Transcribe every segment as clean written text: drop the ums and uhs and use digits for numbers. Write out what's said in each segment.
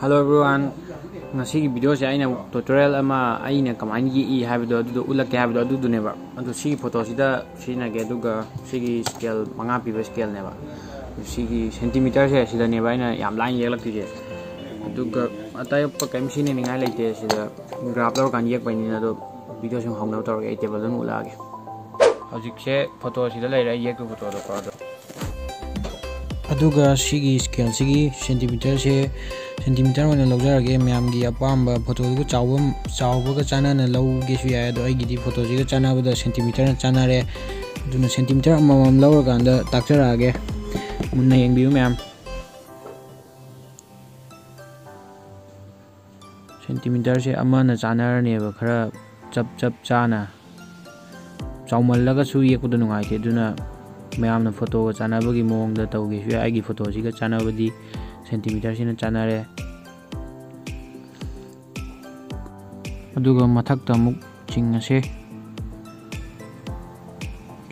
Hello everyone. Ngasi video se aina tutorial ama aina kamain gi habdo adu ulake habdo adu duneba. Adu si photo sida sina ge duga si scale manga piba scale neba. Si centimeter se sida neba aina yam line yelak tije. Duga atay pa kamsi ne ningai leite sida graph lor kan yek painina do video sing hongna tor ge table dun ulage. Hojik se photo sida leira yek photo do ka do. Aduga si scale si centimeter se centimeter when logger game yamgi apamba photo ko chawam chawba ka chana na lowge su ya do ai gidi photo ji ka chana ba centimeter chana re dun centimeter mam lower ga da takchara age munna yeng biu mam centimeter se amana chana ne ba khara chap chap chana chawmal laga su ye ko dun ngai ke duna mayam na photo ga chana ba gi mong da tawge su ai gi photo ji ka chana ba di centimeter sina chanare aduga mathak ta muk ching ase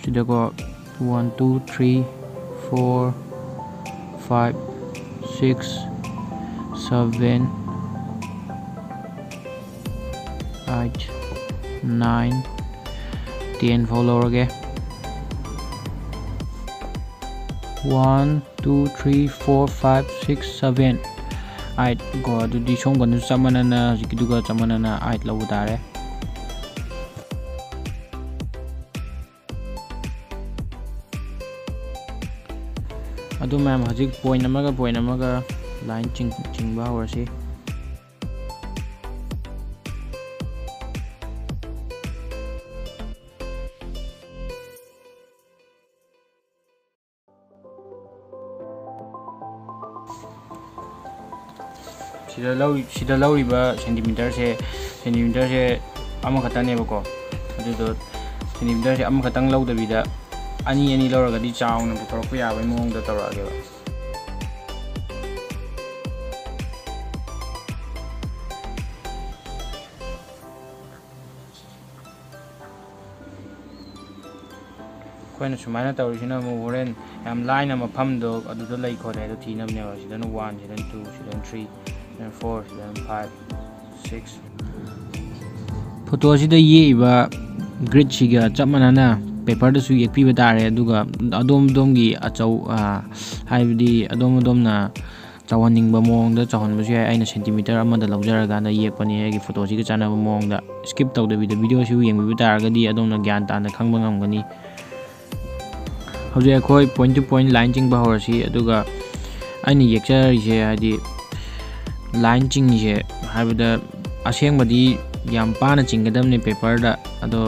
sida ko 1 2 3 4 5 6 7 8 9 10 follower ge 1 2 3 4 5 6 7 8 go to the song and samanana jikiduga samanana 8 lawudare adu ma'am hajik point amaga line chingba horse sida lauri ba centimeter se amakata ne bako adu do centimeter se amakatang lauda bida ani ani laura ga di chaung na putro ku ya ba mong da tora ge ba koina sumaina tauri sina mo horen am line am pham do adu do lai khore do thi nam ne ba sida 1 sida 2 sida 3 and 4 then 5 6 photo ji da ye ba grid chi ga chamana na paper da su yek pi ba dare aduga adom gi achau haibdi adom na chawaning ba mong da chahon ba ji aina centimeter ama da lawjar ga na yek pani he gi photo ji ga chana ba mong da skip taw da video su yeng bi tar ga di adom na gyan ta na khang ba ngam ga ni hoje khoi point to point line jing ba hor si aduga aina yekchar je hadi line ching je habida aseng badi yam pa na chingadam ne paper da ado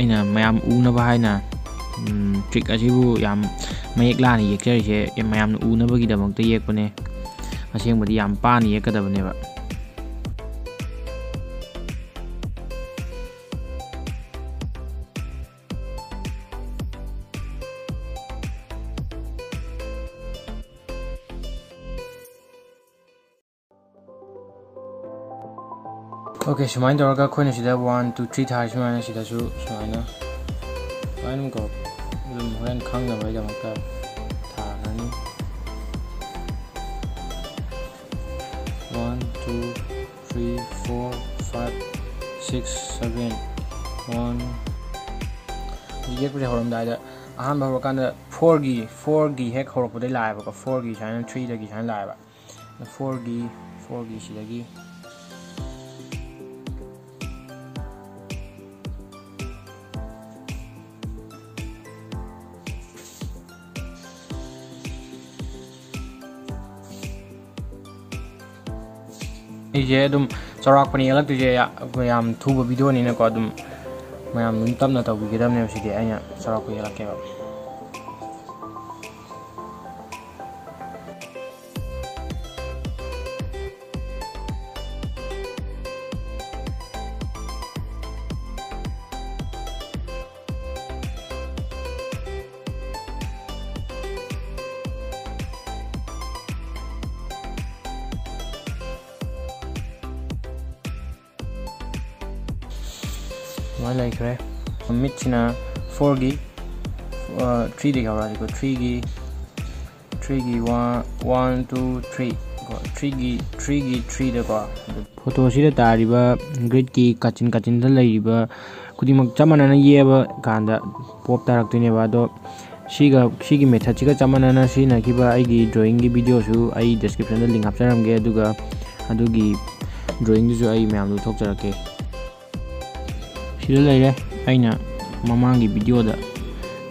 aina mayam una ba haina trick ajibu yam mayek la ni yekser je mayam una ba gi da mangta yek pane aseng badi yam pa ni yekada bane ba okay so mind orga khone sida 1 2 3 thai sima sida su sina line go lum hoen khang na bai da makta tha nani 1 2 3 4 5 6 7 1 ye ko horam dai da aham ba kan 4 gi hek hor ko dai lai ba 4 gi china 3 da gi china lai ba 4 gi sida gi ije dum charak pani alak tuje yam thuba video ni na ko dum mayam num tam na taw gi dam ne sidi anya charak ko alak ke ba I like it. Mitchina 4G, 3D, 3G, 1, 2, 3. 3G3ꯗꯀꯣ ꯐꯣꯇꯣꯁꯤꯗ ꯇꯥꯔꯤꯕ ꯒ꯭ꯔꯤꯠꯀꯤ ꯀꯥꯆꯤꯟ ꯀꯥꯆꯤꯟꯗ ꯂꯩꯔꯤꯕ ꯈꯨꯗꯤꯡꯃꯛ ꯆꯞ ꯃꯥꯟꯅꯅ ꯌꯦꯛꯑꯕ ꯀꯥꯟꯗ pop ꯇꯥꯔꯛꯇꯣꯏꯅꯦꯕ ꯑꯗꯣ ꯁꯤꯒꯤ ꯃꯦꯊꯠꯁꯤꯒ ꯆꯞ ꯃꯥꯟꯅꯅ ꯁꯤꯖꯤꯟꯅꯈꯤꯕ ꯑꯩꯒꯤ ꯗ꯭ꯔꯣꯋꯤꯡꯒꯤ ꯚꯤꯗꯤꯑꯣꯁꯨ ꯑꯩ ꯗꯤꯁꯀ꯭ꯔꯤꯞꯁꯟꯗ ꯂꯤꯡꯛ ꯍꯥꯞꯆꯔꯝꯒꯦ ꯑꯗꯨꯒ ꯑꯗꯨꯒꯤ ꯗ꯭ꯔꯣꯋꯤꯡꯗꯨꯁꯨ ꯑꯩ ꯃꯌꯥꯝꯗꯨ ꯊꯣꯛꯆꯔꯛꯀꯦ ꯁꯤꯗ ꯂꯩꯔꯦ ꯑꯩꯅ ꯃꯃꯥꯡꯒꯤ ꯚꯤꯗꯤꯑꯣꯗ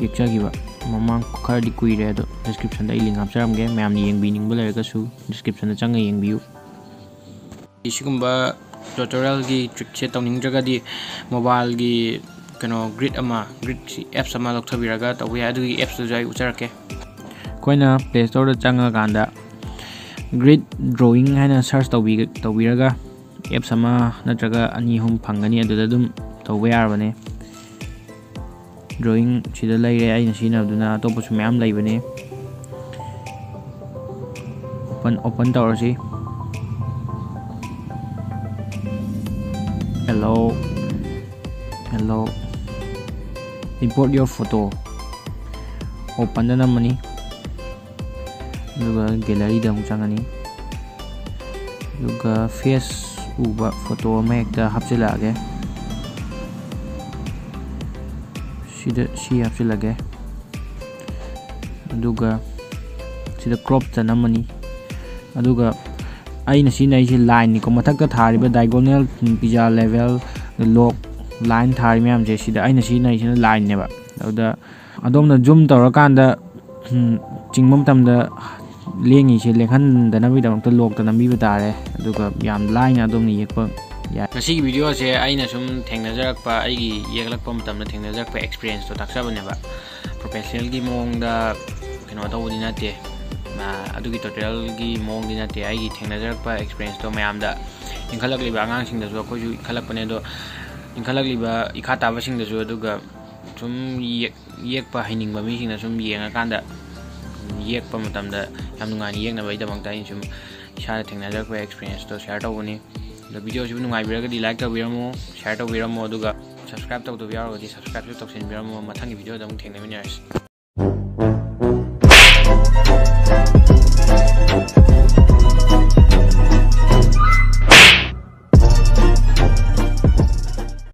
ꯌꯦꯛꯆꯈꯤꯕ ꯃꯃꯥꯡ ꯈꯔꯗꯤ ꯀꯨꯏꯔꯦ ꯑꯗꯣ ꯗꯤꯁꯀ꯭ꯔꯤꯞꯁꯟꯗ ꯑꯩ ꯂꯤꯡꯛ ꯍꯥꯞꯆꯔꯝꯒꯦ ꯃꯌꯥꯝꯅ ꯌꯦꯡꯕꯤꯅꯤꯡꯕ ꯂꯩꯔꯒꯁꯨ ꯗꯤꯁꯀ꯭ꯔꯤꯞꯁꯟꯗ ꯆꯪꯉꯒ ꯌꯦꯡꯕꯤꯌꯨ ꯁꯤꯒꯨꯝꯕ ꯇ꯭ꯌꯨꯇꯣꯔꯤꯌꯦꯜꯒꯤ ꯇ꯭ꯔꯤꯛꯁꯦ ꯇꯧꯅꯤꯡꯗ꯭ꯔꯒꯗꯤ ꯃꯣꯕꯥꯏꯜꯒꯤ ꯀꯩꯅꯣ ꯒ꯭ꯔꯤꯠꯀꯤ ꯑꯦꯞꯁ ꯑꯃ ꯂꯧꯊꯕꯤꯔꯒ ꯇꯧꯕ ꯌꯥꯏ ꯑꯗꯨꯒꯤ ꯑꯦꯞꯁꯇꯨꯁꯨ ꯑꯩ ꯎꯠꯆꯔꯛꯀꯦ ꯑꯩꯈꯣꯏꯅ ꯄ꯭ꯂꯦ ꯁ꯭ꯇꯣꯔꯗ ꯆꯪꯉꯀꯥꯟꯗ ꯒ꯭ꯔꯤꯠ ꯗ꯭ꯔꯣꯋꯤꯡ ꯍꯥꯏꯅ ꯁꯔꯁ ꯇꯧꯕꯤꯔꯒ ꯑꯦꯞꯁ ꯑꯃ ꯅꯠꯇ꯭ꯔꯒ ꯑꯅꯤ ꯑꯍꯨꯝ ꯐꯪꯒꯅꯤ ꯑꯗꯨꯗ ꯑꯗꯨꯝ ꯇꯧꯕ ꯌꯥꯔꯕꯅꯦ ड्रॉइंग सीधा लेरे आईना सीना अदुना तो पशु मैम लाई बने ओपन ओपन तौर से hello hello import your photo open the नमनी दुगा गैलरी दम चांगनी दुगा फेस उबा फोटो में एक ता हाफ से लागे सीधा सी आपसे लगे अदुगा सीधा क्रॉप चनमनी अदुगा आई नसी नई से लाइन निको मथक का थारिबा डायगोनल पिजा लेवल लॉक लाइन थारि म्याम जे सीधा आई नसी नई से लाइन नेबा अदा अदोमना जूम तौर कांदा चिंगम तमदा लेंगी से लेखन दनाबी दमक लॉक तनबी बतारे अदुगा याम लाइन अदोमनी एक प ꯉꯁꯤꯒꯤ ꯚꯤꯗꯤꯑꯣꯁꯦ ꯑꯩꯅ ꯁꯨꯝ ꯊꯦꯡꯅꯖꯔꯛꯄ ꯑꯩꯒꯤ ꯌꯦꯛꯂꯛꯄ ꯃꯇꯝꯗ ꯊꯦꯡꯅꯖꯔꯛꯄ ꯑꯦꯛꯁꯄꯤꯔꯤꯌꯦꯟꯁꯇꯣ ꯇꯥꯛꯆꯕꯅꯦꯕ ꯄ꯭ꯔꯣꯐꯦꯁꯅꯦꯜꯒꯤ ꯃꯑꯣꯡꯗ ꯀꯩꯅꯣ ꯇꯧꯕꯗꯤ ꯅꯠꯇꯦ ꯑꯗꯨꯒꯤ ꯇ꯭ꯌꯨꯇꯣꯔꯤꯌꯦꯜꯒꯤ ꯃꯑꯣꯡꯗꯤ ꯅꯠꯇꯦ ꯑꯩꯒꯤ ꯊꯦꯡꯅꯖꯔꯛꯄ ꯑꯦꯛꯁꯄꯤꯔꯤꯌꯦꯟꯁꯇꯣ ꯃꯌꯥꯝꯗ ꯏꯟꯈꯠꯂꯛꯂꯤꯕ ꯑꯉꯥꯡꯁꯤꯡꯗꯁꯨ ꯑꯩꯈꯣꯏꯁꯨ ꯏꯟꯈꯠꯂꯛꯄꯅꯦ ꯑꯗꯣ ꯏꯟꯈꯠꯂꯛꯂꯤꯕ ꯏꯈꯥ ꯇꯥꯕꯁꯤꯡꯗꯁꯨ ꯑꯗꯨꯒ ꯁꯨꯝ ꯌꯦꯛꯄ ꯍꯩꯅꯤꯡꯕ ꯃꯤꯁꯤꯡꯅ ꯁꯨꯝ ꯌꯦꯡꯉꯀꯥꯟꯗ ꯌꯦꯛꯄ ꯃꯇꯝꯗ ꯌꯥꯝ ꯅꯨꯡꯉꯥꯏꯅ ꯌꯦꯛꯅꯕꯒꯤꯗꯃꯛꯇ ꯑꯩꯅ ꯁꯨꯝ ꯏꯁꯥꯅ ꯊꯦꯡꯅꯖꯔꯛꯄ ꯑꯦꯛꯁꯄꯤꯔꯤꯌꯦꯟꯁꯇꯣ ꯁꯤꯌꯔ ꯇꯧꯕꯅꯤ video si nungaibiragadi like tawbiramo share tawbiramo aduga subscribe tawdu yawaragadi subscribe tawsinbiramo mathangi video da mung thengnamini ars